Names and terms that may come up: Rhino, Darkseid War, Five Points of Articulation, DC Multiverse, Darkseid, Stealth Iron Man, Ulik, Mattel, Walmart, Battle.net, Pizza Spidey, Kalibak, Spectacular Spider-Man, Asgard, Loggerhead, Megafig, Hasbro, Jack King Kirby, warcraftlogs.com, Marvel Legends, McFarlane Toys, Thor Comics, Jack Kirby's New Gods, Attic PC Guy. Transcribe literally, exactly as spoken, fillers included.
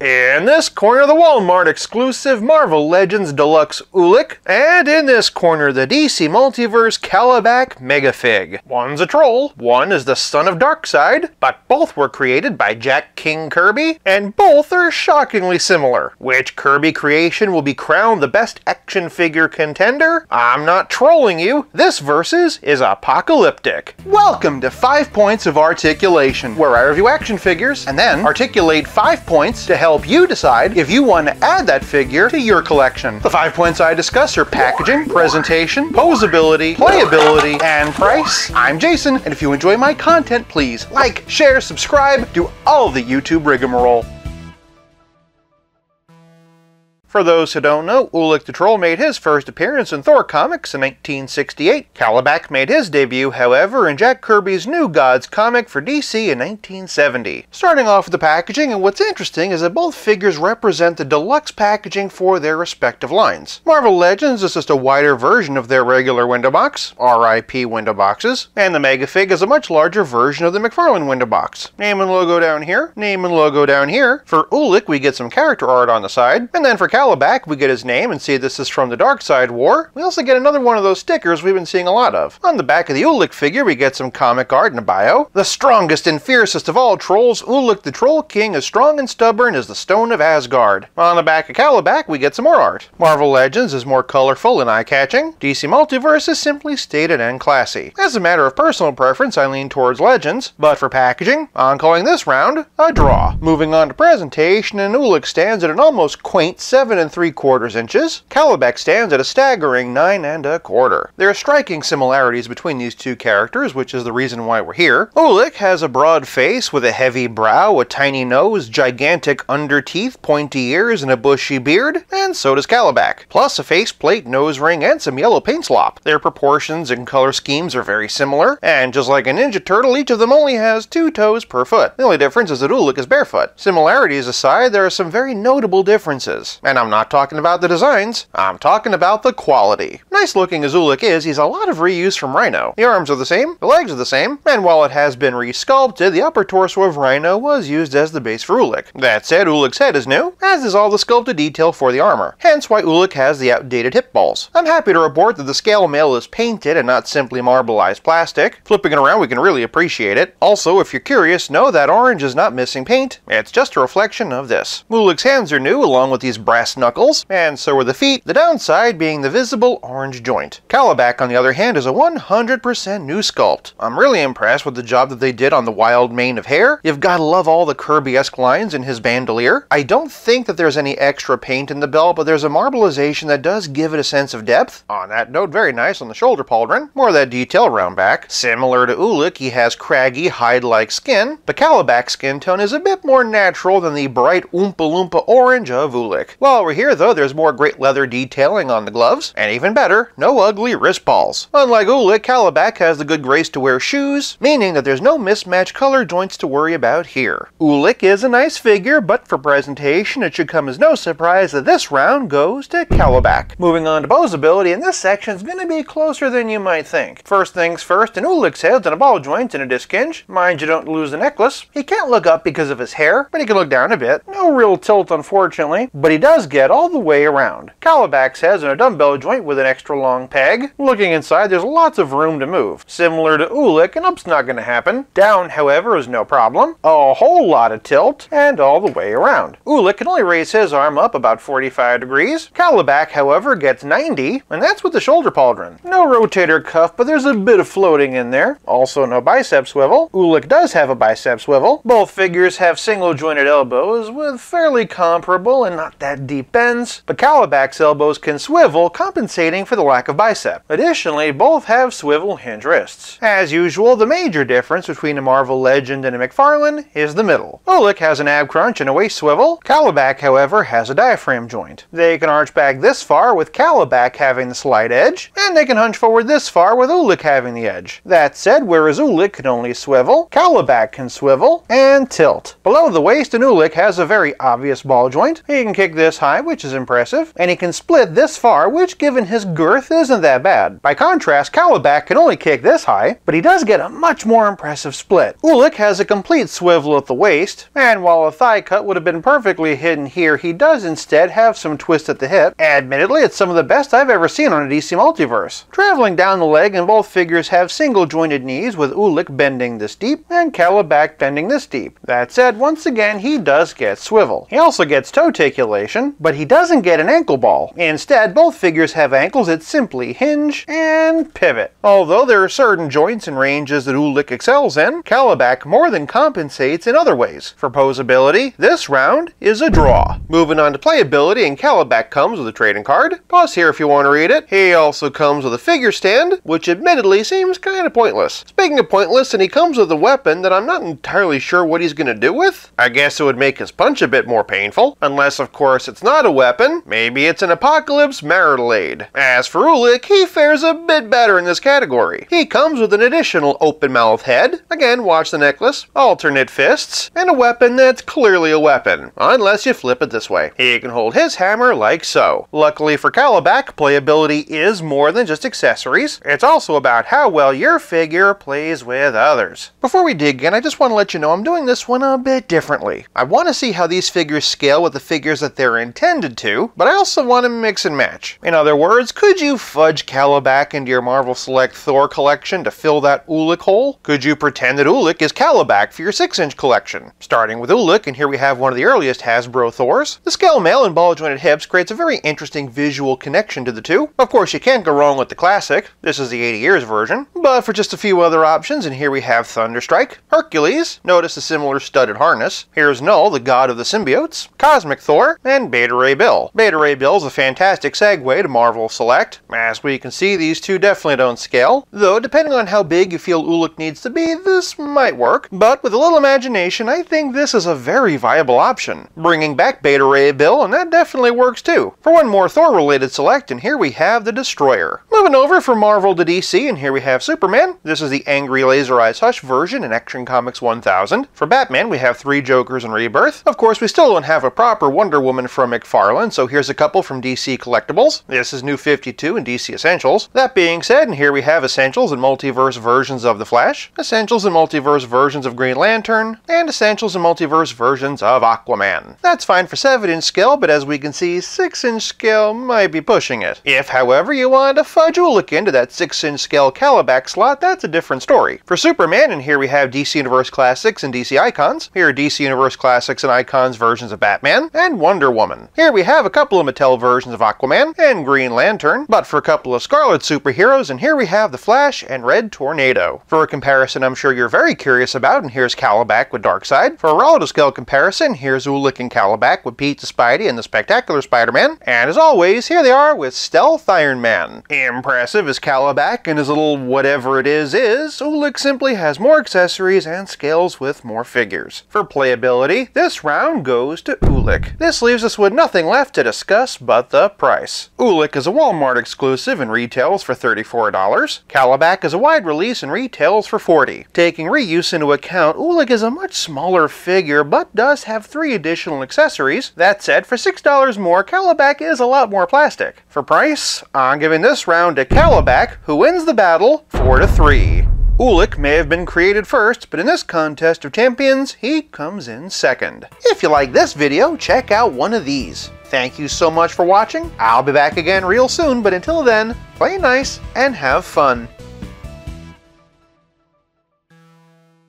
In this corner, the Walmart exclusive Marvel Legends Deluxe Ulik, and in this corner, the D C Multiverse Kalibak Megafig. One's a troll, one is the son of Darkseid, but both were created by Jack King Kirby, and both are shockingly similar. Which Kirby creation will be crowned the best action figure contender? I'm not trolling you, this versus is apocalyptic. Welcome to Five Points of Articulation, where I review action figures and then articulate five points to help help you decide if you want to add that figure to your collection. The five points I discuss are packaging, presentation, posability, playability, and price. I'm Jason, and if you enjoy my content, please like, share, subscribe, do all the YouTube rigmarole. For those who don't know, Ulik the Troll made his first appearance in Thor Comics in nineteen sixty-eight. Kalibak made his debut, however, in Jack Kirby's New Gods comic for D C in nineteen seventy. Starting off with the packaging, and what's interesting is that both figures represent the deluxe packaging for their respective lines. Marvel Legends is just a wider version of their regular window box, R I P window boxes, and the Megafig is a much larger version of the McFarlane window box. Name and logo down here, name and logo down here. For Ulik, we get some character art on the side, and then for Kalibak, we get his name and see this is from the Darkseid War. We also get another one of those stickers we've been seeing a lot of. On the back of the Ulik figure, we get some comic art and a bio. The strongest and fiercest of all trolls, Ulik the Troll King is strong and stubborn as the Stone of Asgard. On the back of Kalibak, we get some more art. Marvel Legends is more colorful and eye-catching. D C Multiverse is simply stated and classy. As a matter of personal preference, I lean towards Legends, but for packaging, I'm calling this round a draw. Moving on to presentation, and Ulik stands at an almost quaint seven Seven and three quarters inches. Kalibak stands at a staggering nine and a quarter. There are striking similarities between these two characters, which is the reason why we're here. Ulik has a broad face with a heavy brow, a tiny nose, gigantic underteeth, pointy ears, and a bushy beard, and so does Kalibak. Plus a faceplate, nose ring, and some yellow paint slop. Their proportions and color schemes are very similar, and just like a Ninja Turtle, each of them only has two toes per foot. The only difference is that Ulik is barefoot. Similarities aside, there are some very notable differences. And I'm not talking about the designs, I'm talking about the quality. Nice looking as Ulik is, he's a lot of reuse from Rhino. The arms are the same, the legs are the same, and while it has been re-sculpted, the upper torso of Rhino was used as the base for Ulik. That said, Ulik's head is new, as is all the sculpted detail for the armor, hence why Ulik has the outdated hip balls. I'm happy to report that the scale mail is painted and not simply marbleized plastic. Flipping it around, we can really appreciate it. Also, if you're curious, know that orange is not missing paint, it's just a reflection of this. Ulik's hands are new, along with these brass knuckles, and so are the feet, the downside being the visible orange joint. Kalibak, on the other hand, is a one hundred percent new sculpt. I'm really impressed with the job that they did on the wild mane of hair. You've got to love all the Kirby-esque lines in his bandolier. I don't think that there's any extra paint in the belt, but there's a marbleization that does give it a sense of depth. On that note, very nice on the shoulder pauldron. More of that detail around back. Similar to Ulik, he has craggy, hide-like skin, but Kalibak's skin tone is a bit more natural than the bright Oompa Loompa orange of Ulik. While we're here, though, there's more great leather detailing on the gloves, and even better, no ugly wrist balls. Unlike Ulik, Kalibak has the good grace to wear shoes, meaning that there's no mismatched color joints to worry about here. Ulik is a nice figure, but for presentation, it should come as no surprise that this round goes to Kalibak. Moving on to posability, and this section's gonna be closer than you might think. First things first, in Ulik's head's in a ball joint and a disc hinge. Mind you don't lose the necklace. He can't look up because of his hair, but he can look down a bit. No real tilt, unfortunately, but he does get all the way around. Kalibak's head's in a dumbbell joint with an extra long peg. Looking inside, there's lots of room to move. Similar to Ulik, an up's not gonna happen. Down, however, is no problem. A whole lot of tilt, and all the way around. Ulik can only raise his arm up about forty-five degrees. Kalibak, however, gets ninety, and that's with the shoulder pauldron. No rotator cuff, but there's a bit of floating in there. Also no bicep swivel. Ulik does have a bicep swivel. Both figures have single jointed elbows with fairly comparable and not that deep bends, but Kalibak's elbows can swivel, compensating for the lack of bicep. Additionally, both have swivel hinge wrists. As usual, the major difference between a Marvel Legend and a McFarlane is the middle. Ulik has an ab crunch and a waist swivel. Kalibak, however, has a diaphragm joint. They can arch back this far, with Kalibak having the slight edge, and they can hunch forward this far, with Ulik having the edge. That said, whereas Ulik can only swivel, Kalibak can swivel and tilt. Below the waist, an Ulik has a very obvious ball joint. He can kick this high high, which is impressive, and he can split this far, which given his girth isn't that bad. By contrast, Kalibak can only kick this high, but he does get a much more impressive split. Ulik has a complete swivel at the waist, and while a thigh cut would have been perfectly hidden here, he does instead have some twist at the hip. Admittedly, it's some of the best I've ever seen on a D C Multiverse. Traveling down the leg, and both figures have single jointed knees, with Ulik bending this deep and Kalibak bending this deep. That said, once again, he does get swivel. He also gets toe articulation, but he doesn't get an ankle ball. Instead, both figures have ankles that simply hinge and pivot. Although there are certain joints and ranges that Ulik excels in, Kalibak more than compensates in other ways. For posability, this round is a draw. Moving on to playability, and Kalibak comes with a trading card. Pause here if you want to read it. He also comes with a figure stand, which admittedly seems kind of pointless. Speaking of pointless, and he comes with a weapon that I'm not entirely sure what he's going to do with. I guess it would make his punch a bit more painful. Unless, of course, it's not a weapon. Maybe it's an Apocalypse marital aid. As for Ulik, he fares a bit better in this category. He comes with an additional open mouth head, again watch the necklace, alternate fists, and a weapon that's clearly a weapon, unless you flip it this way. He can hold his hammer like so. Luckily for Kalibak, playability is more than just accessories. It's also about how well your figure plays with others. Before we dig in, I just want to let you know I'm doing this one a bit differently. I want to see how these figures scale with the figures that they're intended to, but I also want to mix and match. In other words, could you fudge Kalibak into your Marvel Select Thor collection to fill that Ulik hole? Could you pretend that Ulik is Kalibak for your six inch collection? Starting with Ulik, and here we have one of the earliest Hasbro Thors. The scale mail and ball jointed hips creates a very interesting visual connection to the two. Of course, you can't go wrong with the classic. This is the eighty years version. But for just a few other options, and here we have Thunderstrike, Hercules, notice the similar studded harness. Here's Null, the god of the symbiotes, Cosmic Thor, and Beta Ray Bill. Beta Ray Bill is a fantastic segue to Marvel Select. As we can see, these two definitely don't scale, though depending on how big you feel Ulik needs to be, this might work. But with a little imagination, I think this is a very viable option. Bringing back Beta Ray Bill, and that definitely works too. For one more Thor-related select, and here we have the Destroyer. Moving over from Marvel to D C, and here we have Superman. This is the Angry Laser Eyes Hush version in Action Comics one thousand. For Batman, we have three Jokers in Rebirth. Of course, we still don't have a proper Wonder Woman from McFarlane, so here's a couple from D C Collectibles. This is New fifty-two and D C Essentials. That being said, and here we have Essentials and Multiverse versions of The Flash, Essentials and Multiverse versions of Green Lantern, and Essentials and Multiverse versions of Aquaman. That's fine for seven inch scale, but as we can see, six inch scale might be pushing it. If, however, you want to fudge Ulik into that six inch scale Kalibak slot, that's a different story. For Superman, and here we have D C Universe Classics and D C Icons. Here are D C Universe Classics and Icons versions of Batman and Wonder Woman. Here we have a couple of Mattel versions of Aquaman and Green Lantern, but for a couple of Scarlet superheroes, and here we have the Flash and Red Tornado. For a comparison I'm sure you're very curious about, and here's Kalibak with Darkseid. For a relative scale comparison, here's Ulik and Kalibak with Pizza Spidey and the Spectacular Spider-Man. And as always, here they are with Stealth Iron Man. Impressive as Kalibak and his little whatever it is is, Ulik simply has more accessories and scales with more figures. For playability, this round goes to Ulik. This leaves us with nothing left to discuss but the price. Ulik is a Walmart exclusive and retails for thirty-four dollars. Kalibak is a wide release and retails for forty dollars. Taking reuse into account, Ulik is a much smaller figure but does have three additional accessories. That said, for six dollars more, Kalibak is a lot more plastic. For price, I'm giving this round to Kalibak, who wins the battle four to three. Ulik may have been created first, but in this contest of champions, he comes in second. If you like this video, check out one of these. Thank you so much for watching. I'll be back again real soon, but until then, play nice and have fun.